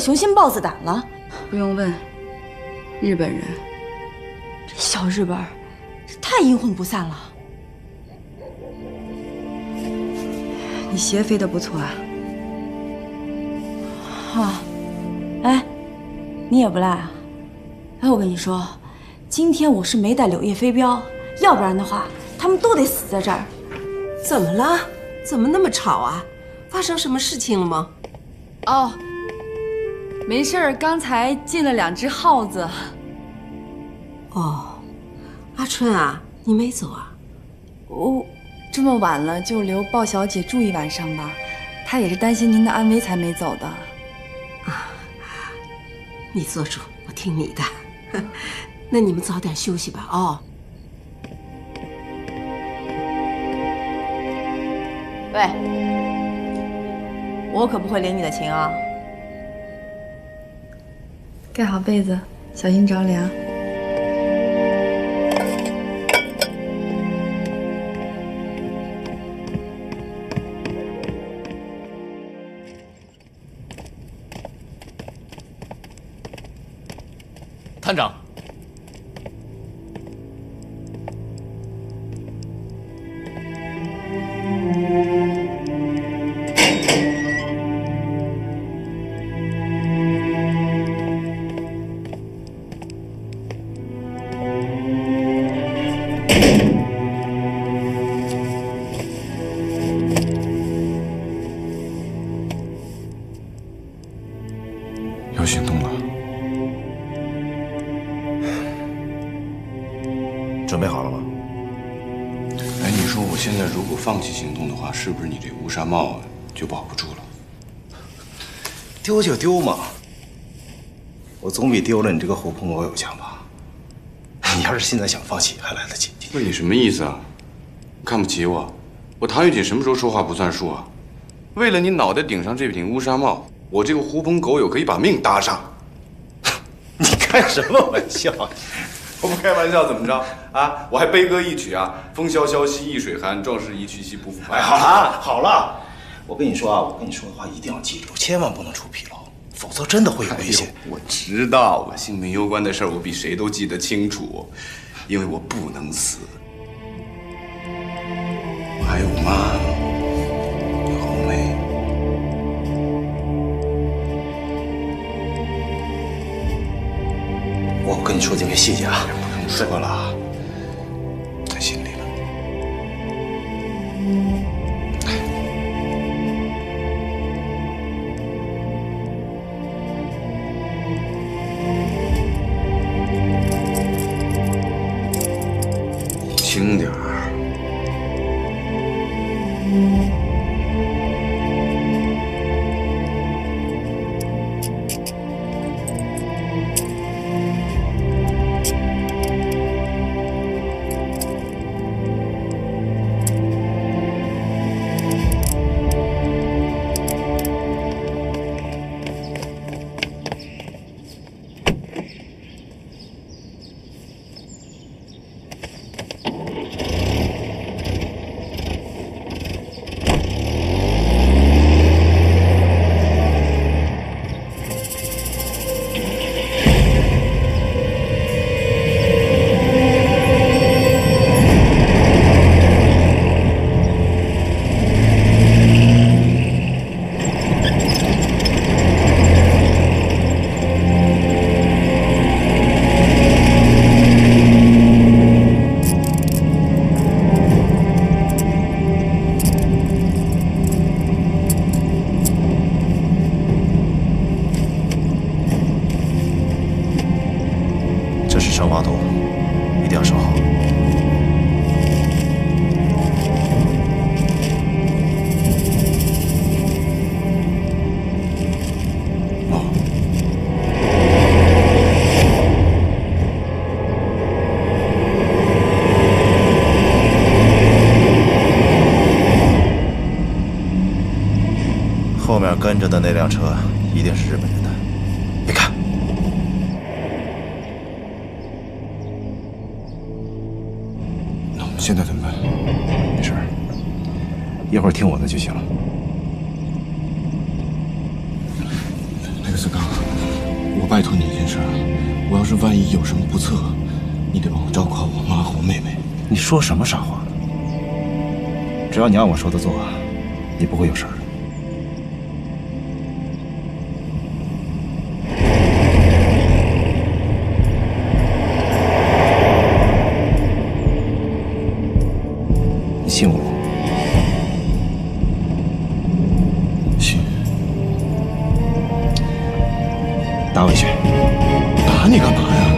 雄心豹子胆了，不用问，日本人。这小日本，这太阴魂不散了。你鞋飞得不错啊。啊，哎，你也不赖啊。哎，我跟你说，今天我是没带柳叶飞镖，要不然的话，他们都得死在这儿。怎么了？怎么那么吵啊？发生什么事情了吗？哦。 没事儿，刚才进了两只耗子。哦，阿春啊，你没走啊？哦，这么晚了，就留鲍小姐住一晚上吧。她也是担心您的安危才没走的。啊，你做主，我听你的。那你们早点休息吧，哦。喂，我可不会领你的情啊。 盖好被子，小心着凉。探长，是不是你这乌纱帽就保不住了？丢就丢嘛，我总比丢了你这个狐朋狗友强吧。你要是现在想放弃，还来得及。不是你什么意思啊？看不起我？我唐玉锦什么时候说话不算数啊？为了你脑袋顶上这顶乌纱帽，我这个狐朋狗友可以把命搭上。你开什么玩笑？我不开玩笑怎么着啊？我还悲歌一曲啊！风萧萧兮易水寒，壮士一去兮不复返。好了好了，我跟你说啊，我跟你说的话一定要记住，千万不能出纰漏，否则真的会有危险。我知道了，性命攸关的事儿，我比谁都记得清楚，因为我不能死。我还有我妈。 我跟你说这些细节啊，不用说了啊，在心里了。轻点儿。上挖洞，一定要守好。 后面跟着的那辆车一定是日本人的，别看，那我们现在怎么办？没事，一会儿听我的就行了。那个子刚，我拜托你一件事，我要是万一有什么不测，你得帮我照顾好我妈和我妹妹。你说什么傻话呢？只要你按我说的做，你不会有事的。 信我，信。打我一拳！打你干嘛呀？